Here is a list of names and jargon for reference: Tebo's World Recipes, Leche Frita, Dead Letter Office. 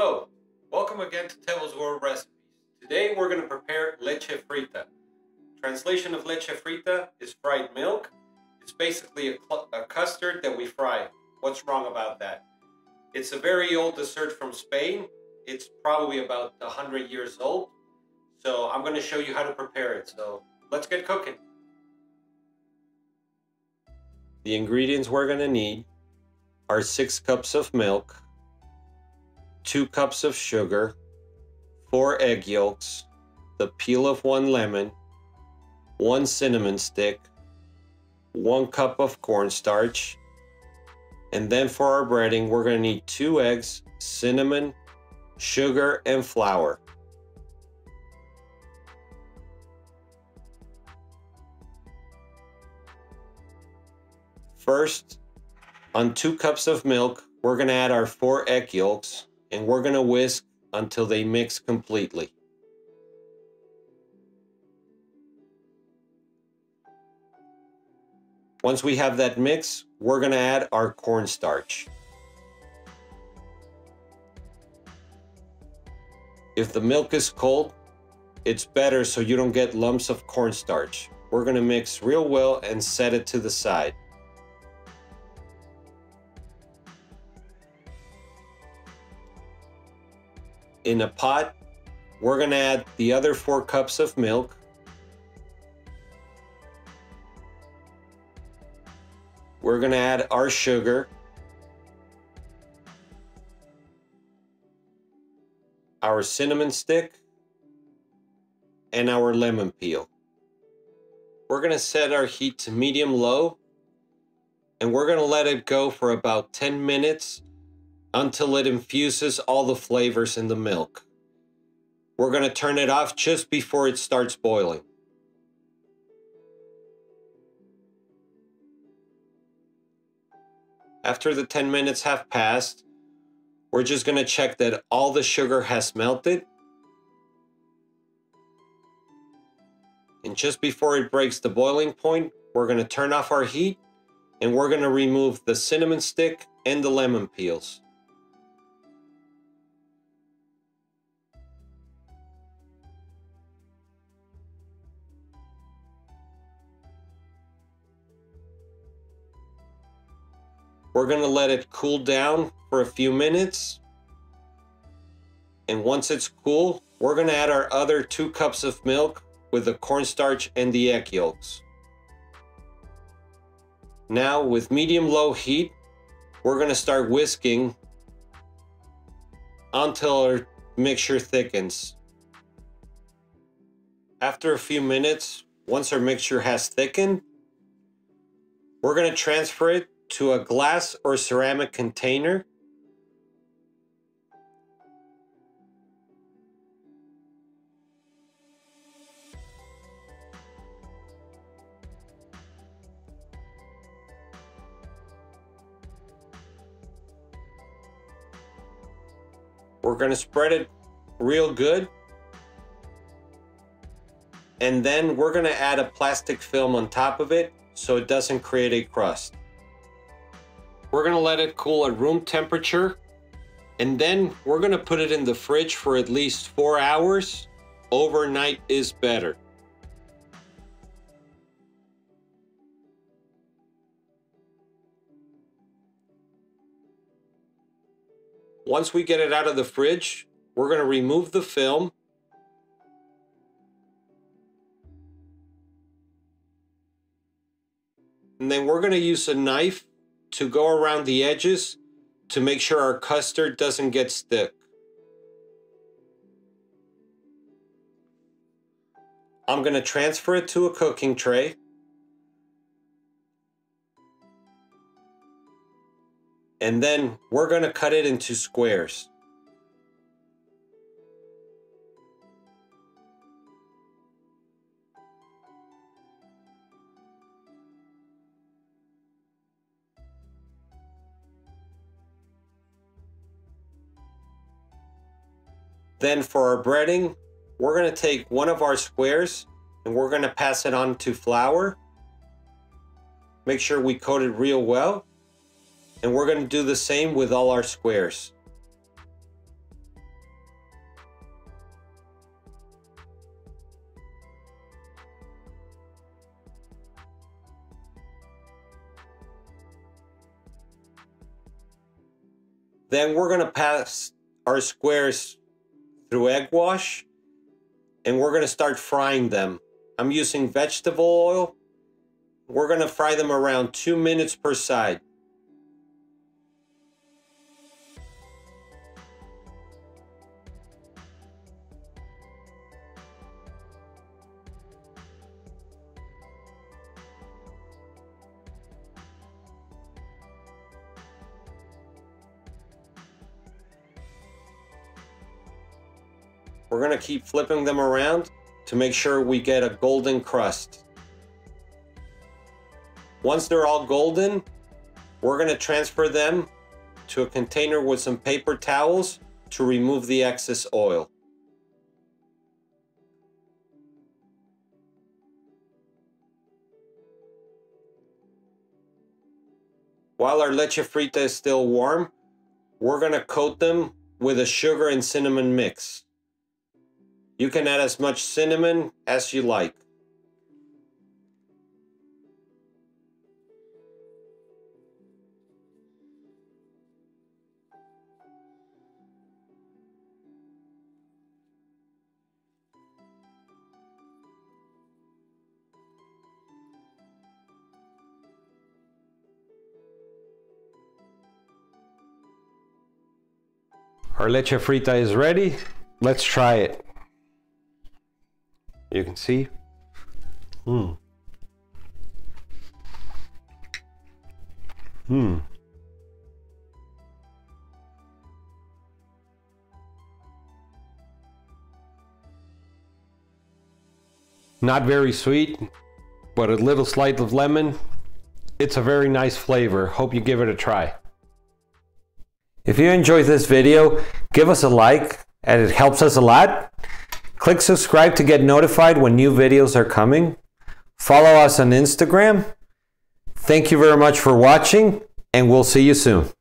Hello, welcome again to Tebo's World Recipes. Today we're going to prepare leche frita. Translation of leche frita is fried milk. It's basically a custard that we fry. What's wrong about that? It's a very old dessert from Spain. It's probably about 100 years old. So I'm going to show you how to prepare it. So let's get cooking. The ingredients we're going to need are 6 cups of milk, 2 cups of sugar, 4 egg yolks, the peel of 1 lemon, 1 cinnamon stick, 1 cup of cornstarch, and then for our breading, we're going to need 2 eggs, cinnamon, sugar, and flour. First, on 2 cups of milk, we're going to add our 4 egg yolks, and we're going to whisk until they mix completely. Once we have that mix, we're going to add our cornstarch. If the milk is cold, it's better so you don't get lumps of cornstarch. We're going to mix real well and set it to the side. In a pot, we're going to add the other 4 cups of milk, we're going to add our sugar, our cinnamon stick, and our lemon peel. We're going to set our heat to medium-low, and we're going to let it go for about 10 minutes until it infuses all the flavors in the milk. We're going to turn it off just before it starts boiling. After the 10 minutes have passed, we're just going to check that all the sugar has melted. And just before it breaks the boiling point, we're going to turn off our heat, and we're going to remove the cinnamon stick and the lemon peels. We're going to let it cool down for a few minutes, and once it's cool, we're going to add our other 2 cups of milk with the cornstarch and the egg yolks. Now, with medium-low heat, we're going to start whisking until our mixture thickens. After a few minutes, once our mixture has thickened, we're going to transfer it to a glass or ceramic container. We're going to spread it real good, and then we're going to add a plastic film on top of it so it doesn't create a crust. We're going to let it cool at room temperature, and then we're going to put it in the fridge for at least 4 hours. Overnight is better. Once we get it out of the fridge, we're going to remove the film. And then we're going to use a knife to go around the edges to make sure our custard doesn't get stiff. I'm going to transfer it to a cooking tray. And then we're going to cut it into squares. Then for our breading, we're going to take one of our squares and we're going to pass it on to flour. Make sure we coat it real well. And we're going to do the same with all our squares. Then we're gonna pass our squares through egg wash and we're gonna start frying them. I'm using vegetable oil. We're gonna fry them around 2 minutes per side. We're gonna keep flipping them around to make sure we get a golden crust. Once they're all golden, we're gonna transfer them to a container with some paper towels to remove the excess oil. While our leche frita is still warm, we're gonna coat them with a sugar and cinnamon mix. You can add as much cinnamon as you like. Our leche frita is ready. Let's try it. You can see. Not very sweet, but a little slice of lemon. It's a very nice flavor. Hope you give it a try. If you enjoyed this video, give us a like, and it helps us a lot. Click subscribe to get notified when new videos are coming. Follow us on Instagram. Thank you very much for watching, and we'll see you soon.